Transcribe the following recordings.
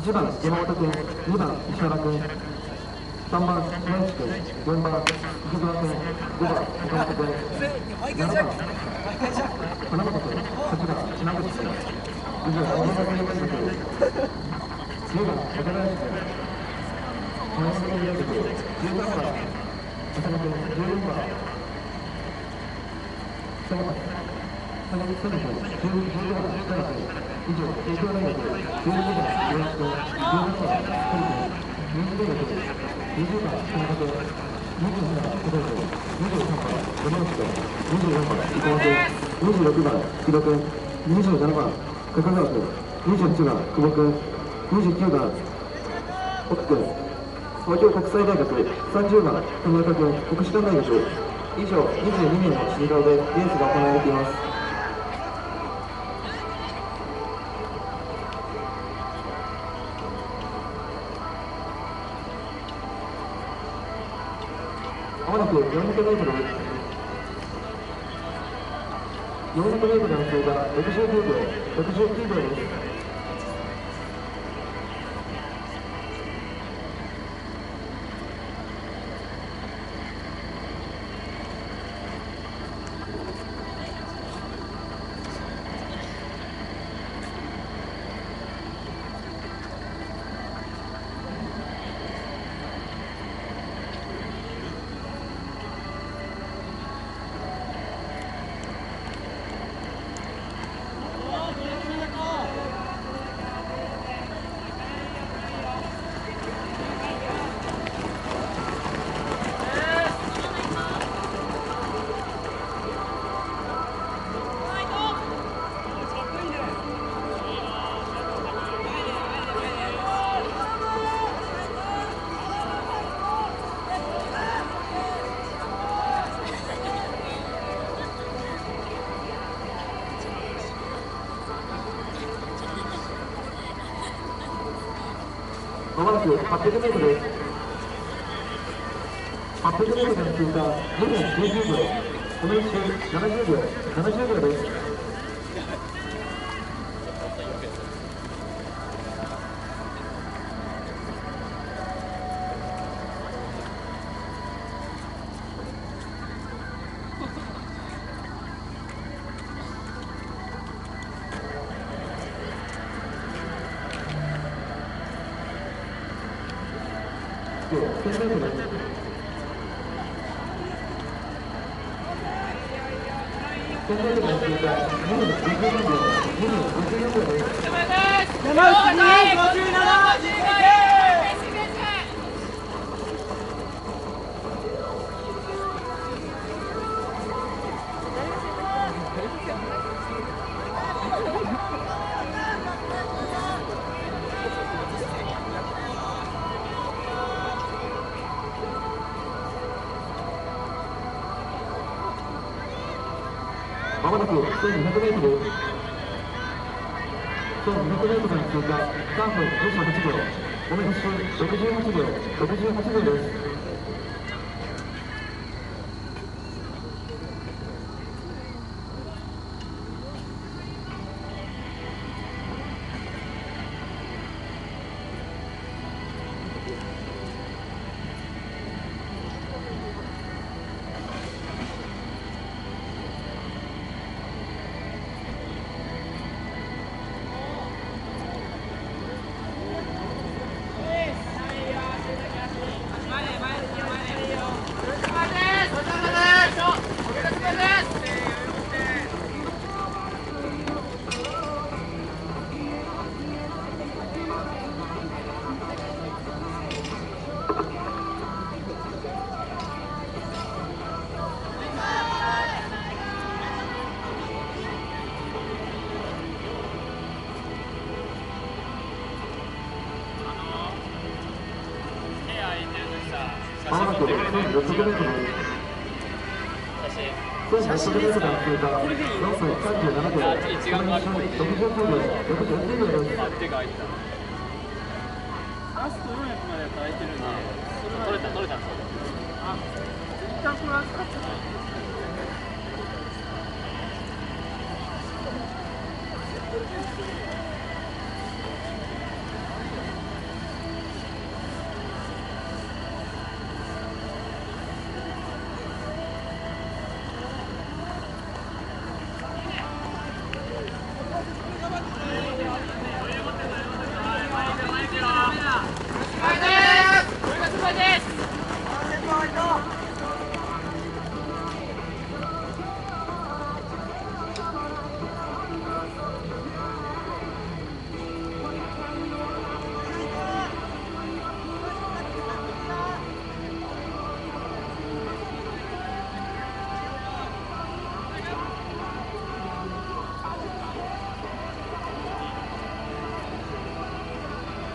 1番山本君、2番石原君、3番宮内君、4番藤沢君、5番岡本君、7番花本君、8番島口君、以上山本君10番岡林君、山本君13番浅野君、14番佐野君、15番以上、帝京大学、12番、岩井君、16番、堀君、20番、東京、23番、小林君、24番、小林君、24番、伊藤君、26番、福田君、27番、高川君、28番、久保君、29番、奥君、東京国際大学、30番、田中君、国士舘大学、以上、22名の指導でレースが行われています。まもなく400メートルの走が69秒です。まもなく800メートルです。800メートルの通過、2分90秒、この1周70秒です。まもなく1200メートル、1200メートルの通過、3分28秒、この1周68秒です。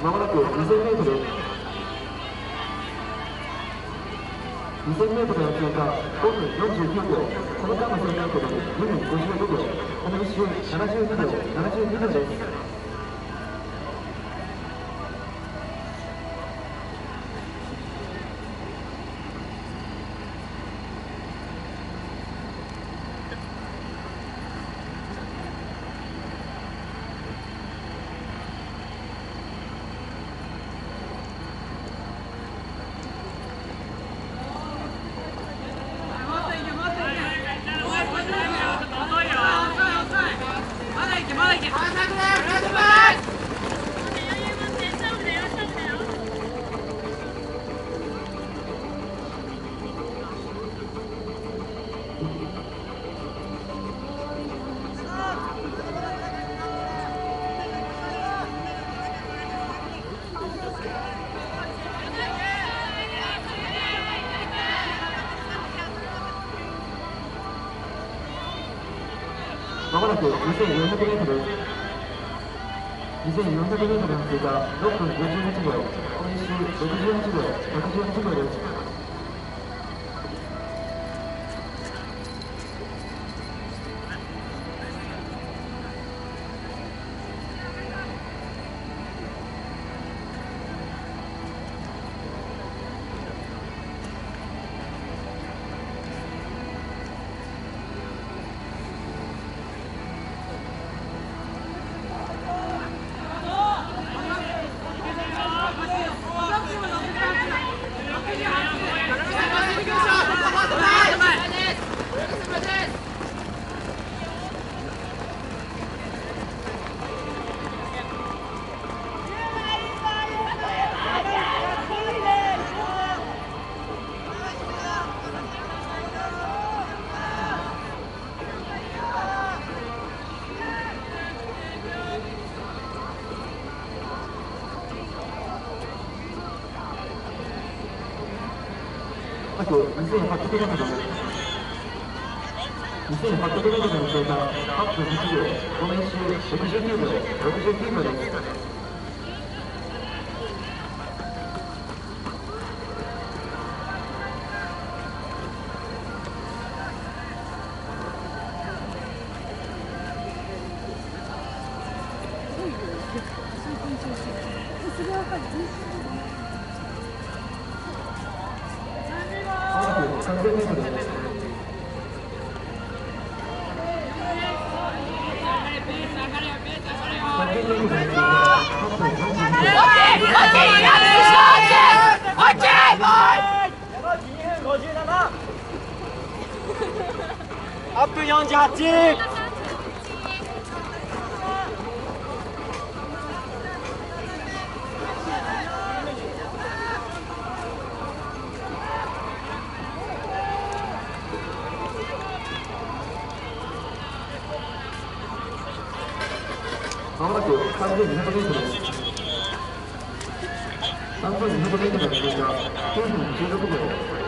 まもなく 2000m です。 2000m の通過5分49秒、この間の 1000m で2分55秒、この1周72秒、72分です。 まもなく 2400m です。2400m の通過6分58秒、この1周68秒、68秒です。 2800mの通過8分1秒、この1周69秒、69秒です。 8分48。 3分200mの通過、9分16秒、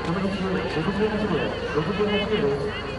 この1周68秒、68秒です。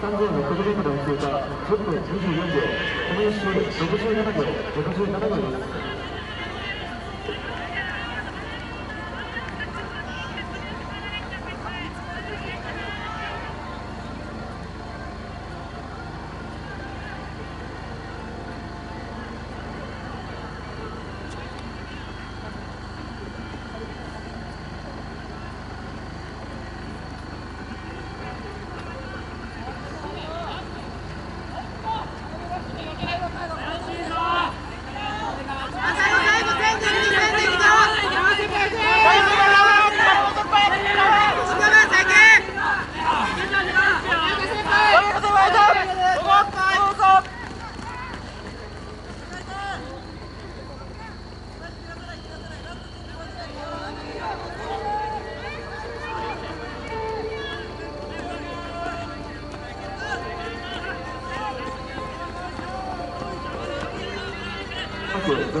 3600mの通過、10分24秒、この1周67秒、67秒です。 3分200m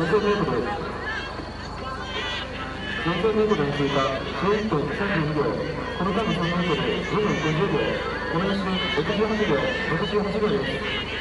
4000mです。4000mに通過11分32秒。この間の300mで2分50秒。この一瞬68秒です。 4,400mです。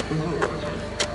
Thank you.